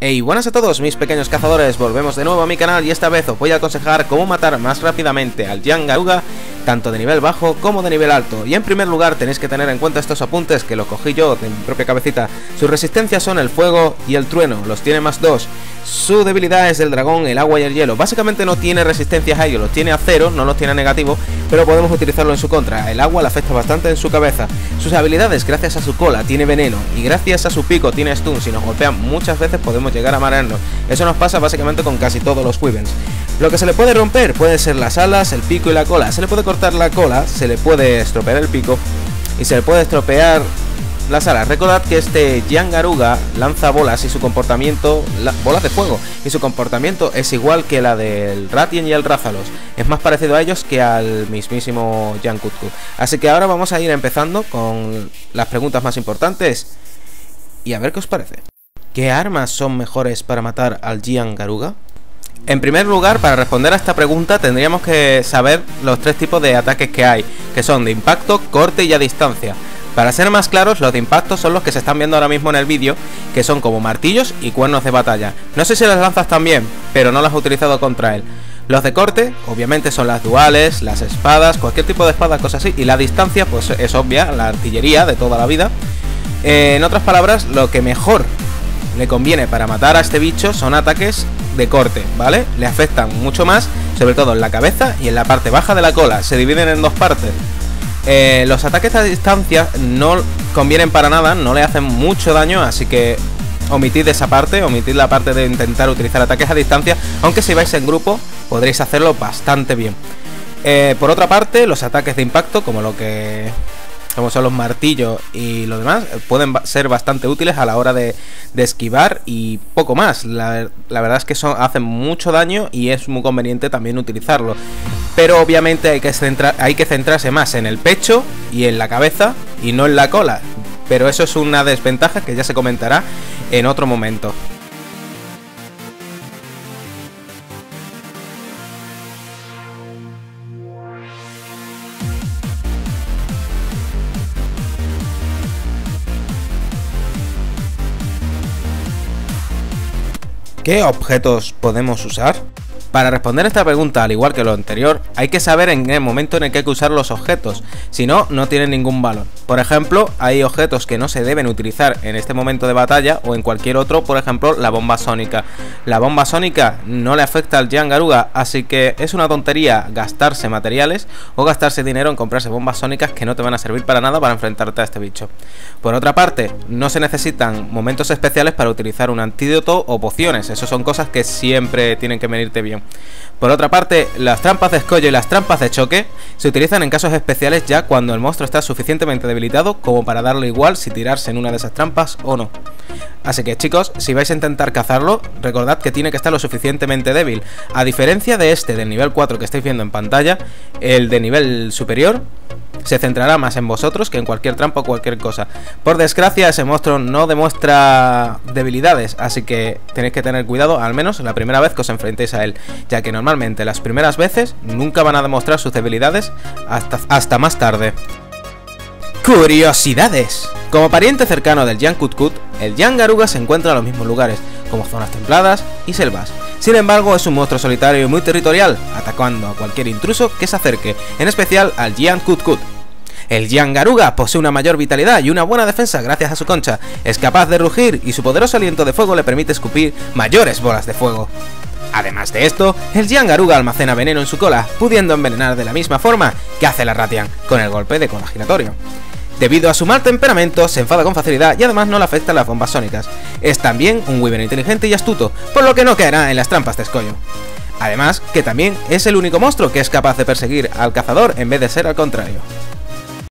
Hey, buenas a todos mis pequeños cazadores, volvemos de nuevo a mi canal y esta vez os voy a aconsejar cómo matar más rápidamente al Yian Garuga, tanto de nivel bajo como de nivel alto. Y en primer lugar tenéis que tener en cuenta estos apuntes que los cogí yo de mi propia cabecita. Sus resistencias son el fuego y el trueno, los tiene +2. Su debilidad es el dragón, el agua y el hielo. Básicamente no tiene resistencias a ellos, los tiene a 0, no los tiene a negativo, pero podemos utilizarlo en su contra. El agua le afecta bastante en su cabeza. Sus habilidades, gracias a su cola tiene veneno y gracias a su pico tiene stun. Si nos golpean muchas veces podemos llegar a marearnos. Eso nos pasa básicamente con casi todos los wyverns. Lo que se le puede romper pueden ser las alas, el pico y la cola. Se le puede cortar la cola, se le puede estropear el pico y se le puede estropear las alas. Recordad que este Yian Garuga lanza bolas y su comportamiento, bolas de fuego, y su comportamiento es igual que la del Rathian y el Rathalos. Es más parecido a ellos que al mismísimo Yian Kut-Ku. Así que ahora vamos a ir empezando con las preguntas más importantes y a ver qué os parece. ¿Qué armas son mejores para matar al Yian Garuga? En primer lugar, para responder a esta pregunta tendríamos que saber los tres tipos de ataques que hay, que son de impacto, corte y a distancia. Para ser más claros, los de impacto son los que se están viendo ahora mismo en el vídeo, que son como martillos y cuernos de batalla. No sé si las lanzas también, pero no las he utilizado contra él. Los de corte, obviamente, son las duales, las espadas, cualquier tipo de espada, cosas así. Y la distancia, pues es obvia, la artillería de toda la vida. En otras palabras, lo que mejor le conviene para matar a este bicho son ataques de corte, ¿vale? Le afectan mucho más, sobre todo en la cabeza y en la parte baja de la cola. Se dividen en dos partes. Los ataques a distancia no convienen para nada, no le hacen mucho daño, así que omitid esa parte, omitid la parte de intentar utilizar ataques a distancia, aunque si vais en grupo podréis hacerlo bastante bien. Por otra parte, los ataques de impacto, como son los martillos y lo demás, pueden ser bastante útiles a la hora de esquivar y poco más. La verdad es que hacen mucho daño y es muy conveniente también utilizarlo. Pero obviamente hay que centrarse más en el pecho y en la cabeza y no en la cola. Pero eso es una desventaja que ya se comentará en otro momento. ¿Qué objetos podemos usar? Para responder esta pregunta, al igual que lo anterior, hay que saber en el momento en el que hay que usar los objetos, si no, no tienen ningún valor. Por ejemplo, hay objetos que no se deben utilizar en este momento de batalla o en cualquier otro, por ejemplo, la bomba sónica. La bomba sónica no le afecta al Yian Garuga, así que es una tontería gastarse materiales o gastarse dinero en comprarse bombas sónicas que no te van a servir para nada para enfrentarte a este bicho. Por otra parte, no se necesitan momentos especiales para utilizar un antídoto o pociones, eso son cosas que siempre tienen que venirte bien. Por otra parte, las trampas de escollo y las trampas de choque se utilizan en casos especiales ya cuando el monstruo está suficientemente debilitado como para darle igual si tirarse en una de esas trampas o no. Así que chicos, si vais a intentar cazarlo, recordad que tiene que estar lo suficientemente débil. A diferencia de este del nivel 4 que estáis viendo en pantalla, el de nivel superior se centrará más en vosotros que en cualquier trampa o cualquier cosa. Por desgracia, ese monstruo no demuestra debilidades, así que tenéis que tener cuidado, al menos la primera vez que os enfrentéis a él, ya que normalmente las primeras veces nunca van a demostrar sus debilidades hasta más tarde. ¡Curiosidades! Como pariente cercano del Yian Kut-Ku, el Yian Garuga se encuentra en los mismos lugares, como zonas templadas y selvas. Sin embargo, es un monstruo solitario y muy territorial, atacando a cualquier intruso que se acerque, en especial al Yian Kut-Ku. El Yian Garuga posee una mayor vitalidad y una buena defensa gracias a su concha, es capaz de rugir y su poderoso aliento de fuego le permite escupir mayores bolas de fuego. Además de esto, el Yian Garuga almacena veneno en su cola, pudiendo envenenar de la misma forma que hace la Rathian, con el golpe de cola giratorio. Debido a su mal temperamento, se enfada con facilidad y además no le afectan las bombas sónicas. Es también un wyvern inteligente y astuto, por lo que no caerá en las trampas de escollo. Además, que también es el único monstruo que es capaz de perseguir al cazador en vez de ser al contrario.